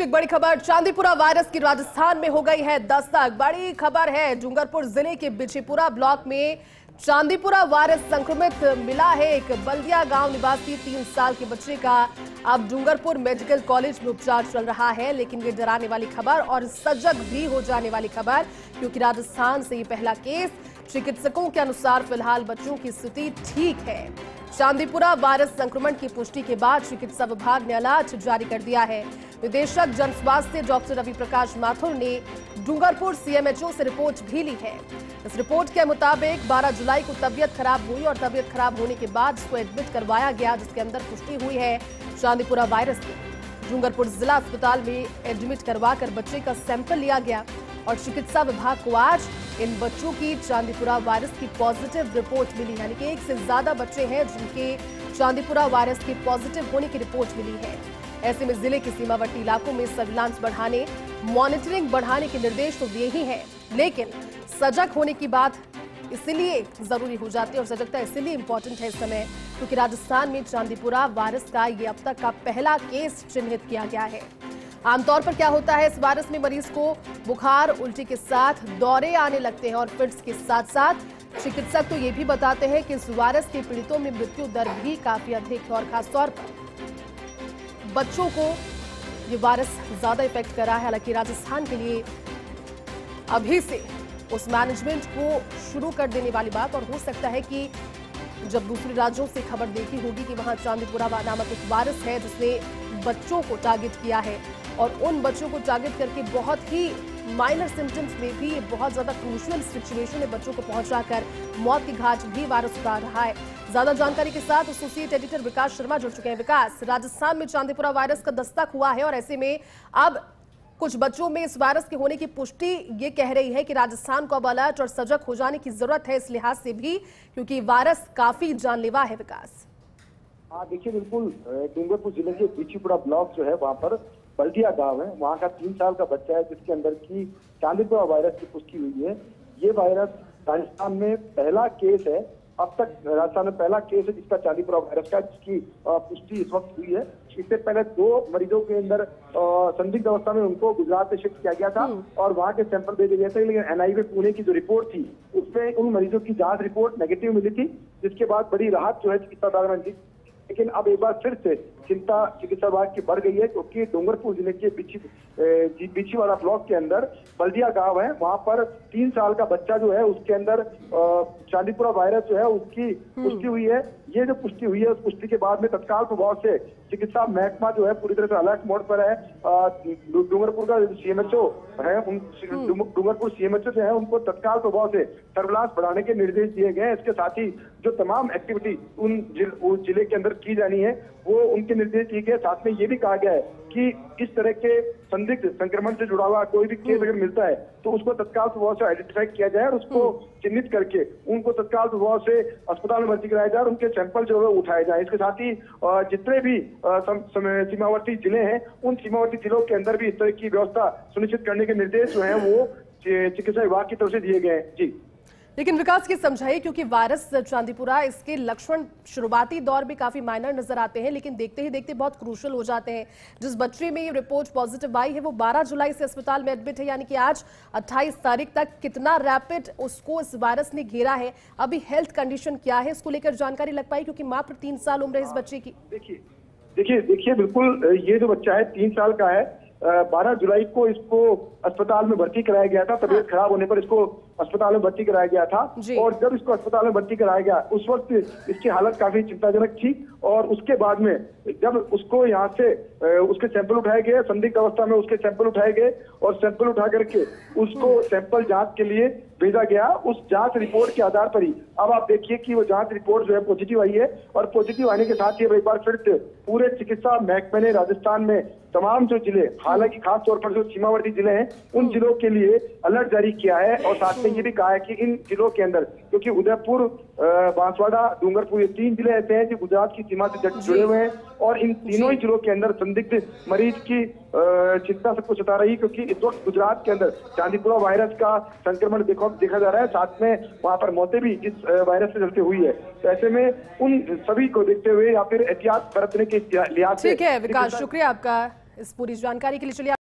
एक बड़ी खबर चांदीपुरा वायरस की राजस्थान में हो गई है दस्तक। बड़ी खबर है, डूंगरपुर जिले के बिछीपुरा ब्लॉक में चांदीपुरा वायरस संक्रमित मिला है। एक बल्दिया गांव निवासी 3 साल के बच्चे का अब डूंगरपुर मेडिकल कॉलेज में उपचार चल रहा है। लेकिन ये डराने वाली खबर और सजग भी हो जाने वाली खबर, क्योंकि राजस्थान से ये पहला केस। चिकित्सकों के अनुसार फिलहाल बच्चों की स्थिति ठीक है। चांदीपुरा वायरस संक्रमण की पुष्टि के बाद चिकित्सा विभाग ने अलर्ट जारी कर दिया है। निदेशक जन स्वास्थ्य डॉक्टर रवि प्रकाश माथुर ने डूंगरपुर सीएमएचओ से रिपोर्ट भी ली है। इस रिपोर्ट के मुताबिक 12 जुलाई को तबीयत खराब हुई और तबीयत खराब होने के बाद इसको एडमिट करवाया गया, जिसके अंदर पुष्टि हुई है चांदीपुरा वायरस की। डूंगरपुर जिला अस्पताल में एडमिट करवाकर बच्चे का सैंपल लिया गया और चिकित्सा विभाग को आज इन बच्चों की चांदीपुरा वायरस की पॉजिटिव रिपोर्ट मिली। यानी कि 1 से ज्यादा बच्चे हैं जिनके चांदीपुरा वायरस की पॉजिटिव होने की रिपोर्ट मिली है। ऐसे में जिले के सीमावर्ती इलाकों में सर्विलांस बढ़ाने, मॉनिटरिंग बढ़ाने के निर्देश तो दिए ही हैं, लेकिन सजग होने की बात इसलिए जरूरी हो जाती है और सजगता इसलिए इम्पोर्टेंट है इस समय, क्योंकि राजस्थान में चांदीपुरा वायरस का ये अब तक का पहला केस चिन्हित किया गया है। आमतौर पर क्या होता है, इस वायरस में मरीज को बुखार, उल्टी के साथ दौरे आने लगते हैं और फिट्स के साथ साथ चिकित्सक तो ये भी बताते हैं कि इस वायरस के पीड़ितों में मृत्यु दर भी काफी अधिक है और खासतौर पर बच्चों को ये वायरस ज्यादा इफेक्ट कर रहा है। हालांकि राजस्थान के लिए अभी से उस मैनेजमेंट को शुरू कर देने वाली बात, और हो सकता है कि जब दूसरे राज्यों से खबर देखी होगी कि वहां चांदीपुरा नामक एक वायरस है जिसने बच्चों को टारगेट किया है, और उन बच्चों को टारगेट करके बहुत ही माइनर सिम्टम्स में भी बहुत ज़्यादा क्रूशियल सिचुएशन में बच्चों को पहुंचाकर मौत की घाट भी वायरस उतार रहा है। ज़्यादा जानकारी के साथ एसोसिएट एडिटर विकास शर्मा जुड़ चुके हैं। विकास, राजस्थान में चांदीपुरा वायरस का दस्तक हुआ है और ऐसे में अब कुछ बच्चों में इस वायरस के होने की पुष्टि ये कह रही है कि राजस्थान को अब अलर्ट और सजग हो जाने की जरूरत है, इस लिहाज से भी, क्योंकि वायरस काफी जानलेवा है। विकास, हाँ देखिए, बिल्कुल डूंगरपुर जिले के बिछीपुरा ब्लॉक जो है, वहाँ पर बल्दिया गांव है, वहाँ का 3 साल का बच्चा है जिसके अंदर की चांदीपुरा वायरस की पुष्टि हुई है। ये वायरस राजस्थान में पहला केस है, अब तक राजस्थान में पहला केस है जिसका चांदीपुरा वायरस का जिसकी पुष्टि इस वक्त हुई है। इससे पहले 2 मरीजों के अंदर संदिग्ध अवस्था में उनको गुजरात में शिफ्ट किया गया था और वहाँ के सैंपल दे दिए गए थे, लेकिन एनआईवी पुणे की जो रिपोर्ट थी उसमें उन मरीजों की जाँच रिपोर्ट नेगेटिव मिली थी, जिसके बाद बड़ी राहत जो है चिकित्सा में थी। लेकिन अब एक बार फिर से चिंता चिकित्सा विभाग की बढ़ गई है, क्योंकि डूंगरपुर जिले के बिछीवाड़ा ब्लॉक के अंदर बल्दिया गांव है, वहां पर 3 साल का बच्चा जो है उसके अंदर चांदीपुरा वायरस जो है उसकी पुष्टि हुई है। ये जो पुष्टि हुई है उस पुष्टि के बाद में तत्काल प्रभाव से चिकित्सा महकमा जो है पूरी तरह से अलर्ट मोड पर है। डूंगरपुर का सीएमएचओ है, डूंगरपुर सीएमएचओ जो है उनको तत्काल प्रभाव से सर्विलांस बढ़ाने के निर्देश दिए गए हैं। इसके साथ ही जो तमाम एक्टिविटी उन जिले के अंदर की जानी है वो उनके निर्देश दिए गए। साथ में ये भी कहा गया है कि इस तरह के संदिग्ध संक्रमण से जुड़ा हुआ कोई भी केस अगर मिलता है तो उसको तत्काल प्रभाव से आइडेंटिफाई किया जाए और उसको चिन्हित करके उनको तत्काल प्रभाव से अस्पताल में भर्ती कराया जाए और उनके सैंपल जो है उठाए जाए। इसके साथ ही जितने भी सीमावर्ती जिले हैं उन सीमावर्ती जिलों के अंदर भी इस तरह की व्यवस्था सुनिश्चित करने के निर्देश जो है वो चिकित्सा विभाग की तरफ से दिए गए हैं। जी, लेकिन विकास के समझाइए, क्योंकि वायरस चांदीपुरा, इसके लक्षण शुरुआती दौर में काफी माइनर नजर आते हैं लेकिन देखते ही देखते बहुत क्रूशल हो जाते हैं। जिस बच्चे में ये रिपोर्ट पॉजिटिव आई है वो 12 जुलाई से अस्पताल में एडमिट है, यानी कि आज 28 तारीख तक कितना रैपिड उसको इस वायरस ने घेरा है, अभी हेल्थ कंडीशन क्या है, इसको लेकर जानकारी लग पाई, क्योंकि मात्र 3 साल उम्र है इस बच्चे की। देखिए बिल्कुल, ये जो बच्चा है 3 साल का है, 12 जुलाई को इसको अस्पताल में भर्ती कराया गया था। तबीयत खराब होने पर इसको अस्पताल में भर्ती कराया गया था और जब इसको अस्पताल में भर्ती कराया गया उस वक्त इसकी हालत काफी चिंताजनक थी और उसके बाद में जब उसको यहाँ से उसके सैंपल उठाए गए, संदिग्ध अवस्था में उसके सैंपल उठाए गए और सैंपल उठा करके उसको सैंपल जाँच के लिए भेजा गया। उस जांच रिपोर्ट के आधार पर ही अब आप देखिए कि वो जांच रिपोर्ट जो है पॉजिटिव आई है और पॉजिटिव आने के साथ ही अब एक बार फिर पूरे चिकित्सा महकमे ने राजस्थान में तमाम जो जिले, हालांकि खासतौर पर जो सीमावर्ती जिले हैं उन जिलों के लिए अलर्ट जारी किया है। और साथ में ये भी कहा है कि इन जिलों के अंदर, क्योंकि उदयपुर, बांसवाडा, डूंगरपुर, ये 3 जिले ऐसे हैं जो गुजरात की सीमा से जुड़े हुए हैं और इन तीनों ही जिलों के अंदर संदिग्ध मरीज की चिंता सबको सता रही है, क्योंकि इस वक्त गुजरात के अंदर चांदीपुरा वायरस का संक्रमण देखा जा रहा है। साथ में वहां पर मौतें भी इस वायरस से चलते हुई है, तो ऐसे में उन सभी को देखते हुए या फिर एहतियात बरतने के लिहाज से। ठीक है विकास, शुक्रिया आपका। इस पूरी जानकारी के लिए चलिए